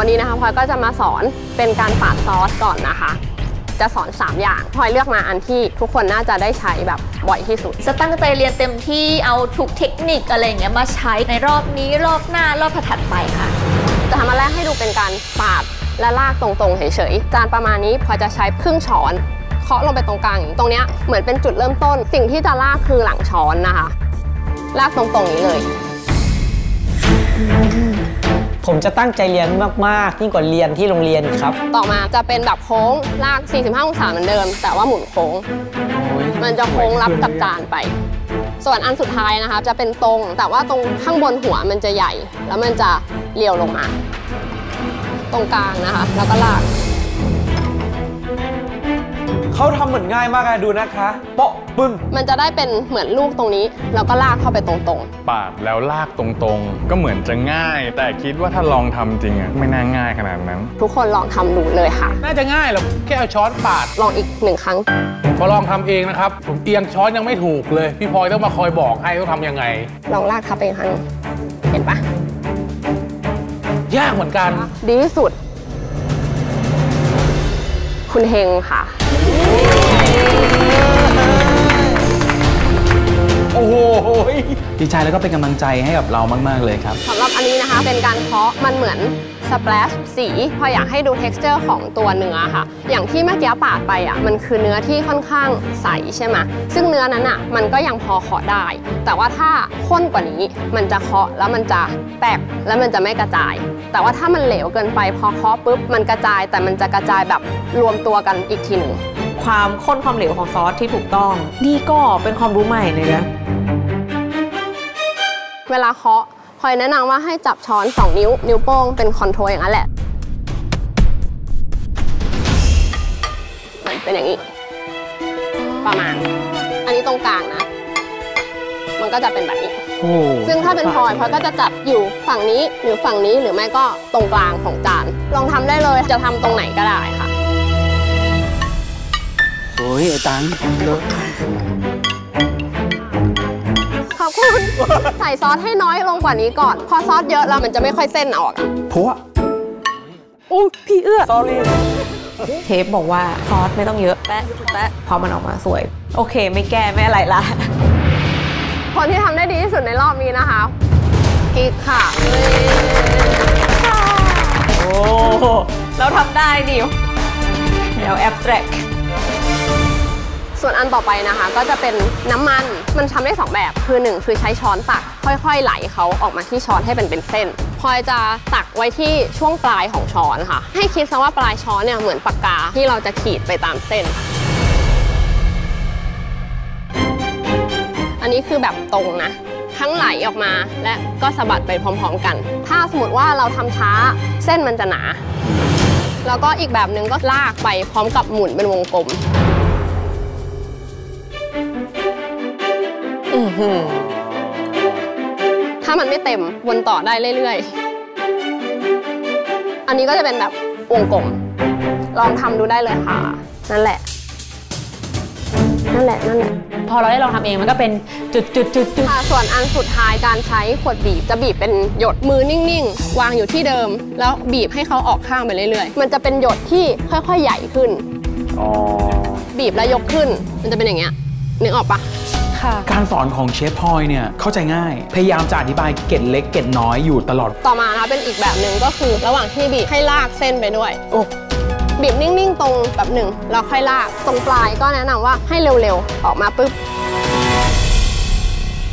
วันนี้นะคะพลอยก็จะมาสอนเป็นการฝาดซอสก่อนนะคะจะสอน3อย่างพลอยเลือกมาอันที่ทุกคนน่าจะได้ใช้แบบบ่อยที่สุดจะตั้งใจเรียนเต็มที่เอาทุกเทคนิคอะไรอย่างเงี้ยมาใช้ในรอบนี้รอบหน้ารอบถัดไปค่ะจะทำมาแรกให้ดูเป็นการฝาดและลากตรงๆเฉยๆจานประมาณนี้พลอยจะใช้ครึ่งช้อนเคาะลงไปตรงกลางตรงนี้เหมือนเป็นจุดเริ่มต้นสิ่งที่จะลากคือหลังช้อนนะคะลากตรงๆนี้เลยผมจะตั้งใจเรียนมากๆยิ่งกว่าเรียนที่โรงเรียนครับต่อมาจะเป็นแบบโค้งลาก45องศาเหมือนเดิมแต่ว่าหมุนโค้งมันจะโค้งรับกับจานไปส่วนอันสุดท้ายนะคะจะเป็นตรงแต่ว่าตรงข้างบนหัวมันจะใหญ่แล้วมันจะเรียวลงมาตรงกลางนะคะแล้วก็ลากเขาทำเหมือนง่ายมากเลยดูนะคะเปาะปึ้งมันจะได้เป็นเหมือนลูกตรงนี้แล้วก็ลากเข้าไปตรงๆปาดแล้วลากตรงๆก็เหมือนจะง่ายแต่คิดว่าถ้าลองทำจริงอะไม่น่าง่ายขนาดนั้นทุกคนลองทำดูเลยค่ะน่าจะง่ายหรอกแค่เอาช้อนปาดลองอีก1ครั้งพอลองทำเองนะครับผมเอียงช้อนยังไม่ถูกเลยพี่พลอยต้องมาคอยบอกให้ต้องทำยังไงลองลากทับไปอีกครั้งเห็นปะยากเหมือนกันดีที่สุดคุณเฮงค่ะโอ้โหดีใจแล้วก็เป็นกำลังใจให้กับเรามากๆเลยครับสำหรับอันนี้นะคะเป็นการเคาะมันเหมือนสเปรชสีพออยากให้ดู texture ของตัวเนื้อค่ะอย่างที่เมื่อกี้ปาดไปอ่ะมันคือเนื้อที่ค่อนข้างใสใช่ไหมซึ่งเนื้อนั้นอ่ะมันก็ยังพอเคาะได้แต่ว่าถ้าข้นกว่านี้มันจะเคาะแล้วมันจะแตกแล้วมันจะไม่กระจายแต่ว่าถ้ามันเหลวเกินไปพอเคาะปุ๊บมันกระจายแต่มันจะกระจายแบบรวมตัวกันอีกทีหนึ่งความข้นความเหลวของซอสที่ถูกต้องนี่ก็เป็นความรู้ใหม่เลยนะเวลาเคาะพลอยแนะนำว่าให้จับช้อน2นิ้วนิ้วโป้งเป็นคอนโทรลอย่างนั้นแหละเป็นอย่างนี้ประมาณอันนี้ตรงกลางนะมันก็จะเป็นแบบนี้ซึ่งถ้าเป็นพลอยก็จะจับอยู่ฝั่งนี้หรือฝั่งนี้หรือไม่ก็ตรงกลางของจานลองทำได้เลยจะทำตรงไหนก็ได้ค่ะโอ้ยไอ้ตังขอบคุณใส่ซอสให้น้อยลงกว่านี้ก่อนพอซอสเยอะแล้วมันจะไม่ค่อยเส้นออกผัวอู้พี่เอื้อ sorry เชฟบอกว่าซอสไม่ต้องเยอะแปะพอมันออกมาสวยโอเคไม่แก้ไม่อะไรละคนที่ทำได้ดีที่สุดในรอบนี้นะคะกิ๊กค่ะโอ้เราทำได้ดิวเดี๋ยวแอบแตกส่วนอันต่อไปนะคะก็จะเป็นน้ำมันมันทำได้2แบบคือ1คือใช้ช้อนตักค่อยๆไหลเขาออกมาที่ช้อนให้เป็นเส้นพลอยจะตักไว้ที่ช่วงปลายของช้อนค่ะให้คิดซะว่าปลายช้อนเนี่ยเหมือนปากกาที่เราจะขีดไปตามเส้นอันนี้คือแบบตรงนะทั้งไหลออกมาและก็สะบัดไปพร้อมๆกันถ้าสมมติว่าเราทำช้าเส้นมันจะหนาแล้วก็อีกแบบหนึ่งก็ลากไปพร้อมกับหมุนเป็นวงกลมถ้ามันไม่เต็มวนต่อได้เรื่อยๆอันนี้ก็จะเป็นแบบวงกลมลองทำดูได้เลยค่ะนั่นแหละพอเราได้ลองทำเองมันก็เป็นจุดค่ะส่วนอันสุดท้ายการใช้ขวดบีบจะบีบเป็นหยดมือนิ่งๆวางอยู่ที่เดิมแล้วบีบให้เขาออกข้างไปเรื่อยๆมันจะเป็นหยดที่ค่อยๆใหญ่ขึ้นบีบแล้วยกขึ้นมันจะเป็นอย่างเงี้ยนึกออกปะการสอนของเชฟพลอยเนี่ยเข้าใจง่ายพยายามจะอธิบายเกล็ดเล็กเกล็ดน้อยอยู่ตลอดต่อมานะเป็นอีกแบบหนึ่งก็คือระหว่างที่บีบให้ลากเส้นไปด้วยบีบนิ่งๆตรงแบบหนึ่งแล้วค่อยลากตรงปลายก็แนะนำว่าให้เร็วๆออกมาปุ๊บ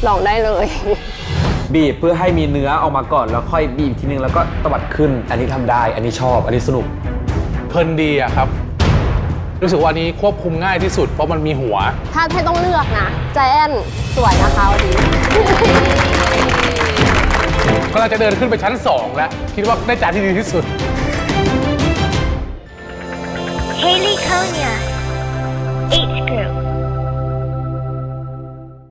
ลองได้เลยบีบเพื่อให้มีเนื้อออกมาก่อนแล้วค่อยบีบทีนึงแล้วก็ตวัดขึ้นอันนี้ทำได้อันนี้ชอบอันนี้สนุกเพลินดีอะครับรู้สึกว่านี้ควบคุมง่ายที่สุดเพราะมันมีหัวถ้าให้ต้องเลือกนะใจแอนสวยนะคะวันนี้ก็เราจะเดินขึ้นไปชั้น2แล้วคิดว่าได้จานที่ดีที่สุดเฮลิคอปเตอร์